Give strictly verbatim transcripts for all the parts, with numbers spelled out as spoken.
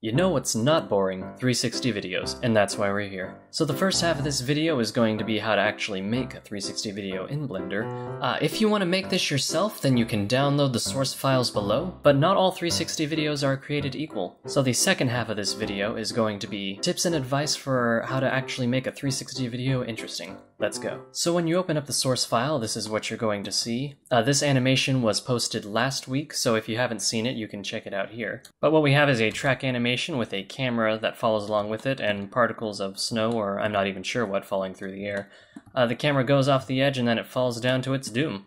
You know what's not boring? three sixty videos, and that's why we're here. So the first half of this video is going to be how to actually make a three sixty video in Blender. Uh, if you want to make this yourself, then you can download the source files below, but not all three sixty videos are created equal. So the second half of this video is going to be tips and advice for how to actually make a three sixty video interesting. Let's go. So when you open up the source file, this is what you're going to see. Uh, this animation was posted last week, so if you haven't seen it, you can check it out here. But what we have is a track animation with a camera that follows along with it and particles of snow, or I'm not even sure what, falling through the air. Uh, the camera goes off the edge and then it falls down to its doom.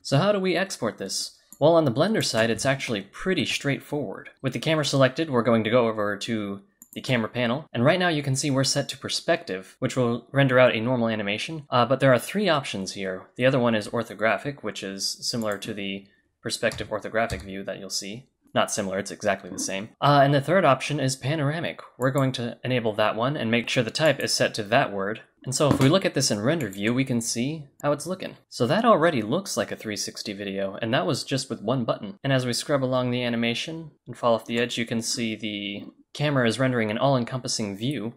So how do we export this? Well, on the Blender side, it's actually pretty straightforward. With the camera selected, we're going to go over to the camera panel, and right now you can see we're set to perspective, which will render out a normal animation, uh, but there are three options here. The other one is orthographic, which is similar to the perspective orthographic view that you'll see. Not similar, it's exactly the same. Uh, and the third option is panoramic. We're going to enable that one and make sure the type is set to that word. And so if we look at this in render view, we can see how it's looking. So that already looks like a three sixty video, and that was just with one button. And as we scrub along the animation and fall off the edge, you can see the camera is rendering an all-encompassing view,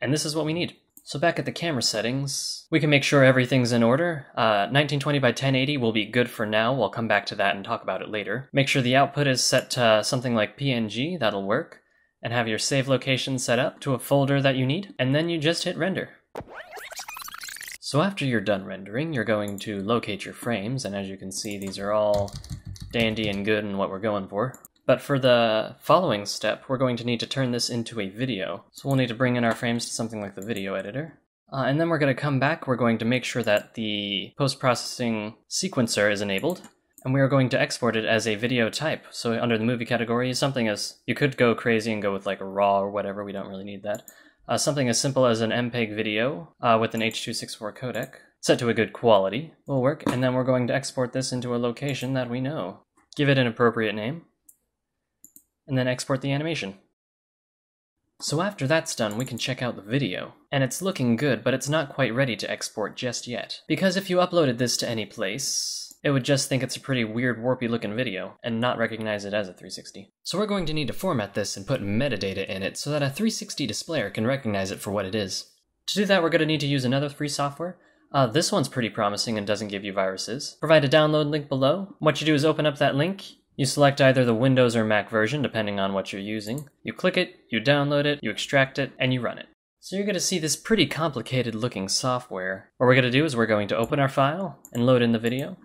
and this is what we need. So back at the camera settings, we can make sure everything's in order. Uh, nineteen twenty by ten eighty will be good for now. We'll come back to that and talk about it later. Make sure the output is set to something like P N G, that'll work, and have your save location set up to a folder that you need, and then you just hit render. So after you're done rendering, you're going to locate your frames, and as you can see, these are all dandy and good and what we're going for. But for the following step, we're going to need to turn this into a video. So we'll need to bring in our frames to something like the video editor. Uh, and then we're going to come back, we're going to make sure that the post-processing sequencer is enabled, and we are going to export it as a video type. So under the movie category, something as, you could go crazy and go with like a raw or whatever, we don't really need that. Uh, something as simple as an M P E G video uh, with an H two sixty-four codec, set to a good quality, will work. And then we're going to export this into a location that we know. Give it an appropriate name, and then export the animation. So after that's done, we can check out the video. And it's looking good, but it's not quite ready to export just yet. Because if you uploaded this to any place, it would just think it's a pretty weird, warpy looking video and not recognize it as a three sixty. So we're going to need to format this and put meta data in it so that a three sixty displayer can recognize it for what it is. To do that, we're going to need to use another free software. Uh, this one's pretty promising and doesn't give you viruses. Provide a download link below. What you do is open up that link. You select either the Windows or Mac version, depending on what you're using. You click it, you download it, you extract it, and you run it. So you're going to see this pretty complicated looking software. What we're going to do is we're going to open our file and load in the video.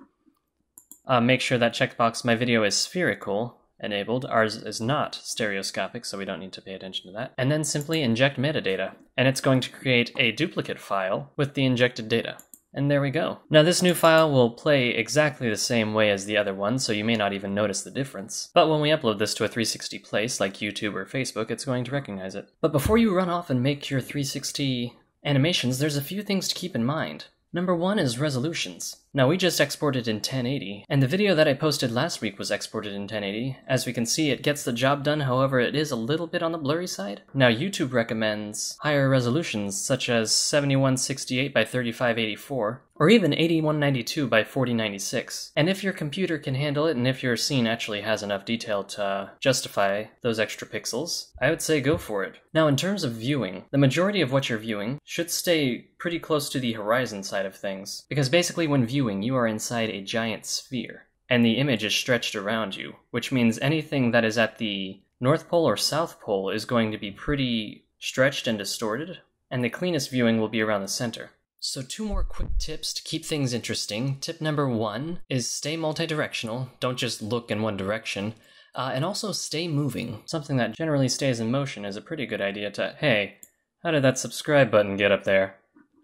Uh, make sure that checkbox, my video is spherical, enabled. Ours is not stereoscopic, so we don't need to pay attention to that. And then simply inject metadata, and it's going to create a duplicate file with the injected data. And there we go. Now this new file will play exactly the same way as the other one, so you may not even notice the difference. But when we upload this to a three sixty place, like YouTube or Facebook, it's going to recognize it. But before you run off and make your three sixty animations, there's a few things to keep in mind. Number one is resolutions. Now we just exported in ten eighty, and the video that I posted last week was exported in ten eighty. As we can see, it gets the job done, however it is a little bit on the blurry side. Now YouTube recommends higher resolutions such as seventy-one sixty-eight by thirty-five eighty-four, or even eighty-one ninety-two by forty ninety-six. And if your computer can handle it, and if your scene actually has enough detail to justify those extra pixels, I would say go for it. Now in terms of viewing, the majority of what you're viewing should stay pretty close to the horizon side of things, because basically when viewing Viewing, you are inside a giant sphere, and the image is stretched around you, which means anything that is at the North Pole or South Pole is going to be pretty stretched and distorted, and the cleanest viewing will be around the center. So two more quick tips to keep things interesting. Tip number one is stay multi-directional, don't just look in one direction, uh, and also stay moving. Something that generally stays in motion is a pretty good idea to, hey, how did that subscribe button get up there?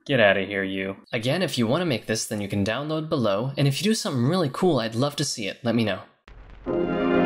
Get out of here, you. Again, if you want to make this, then you can download below, and if you do something really cool, I'd love to see it. Let me know.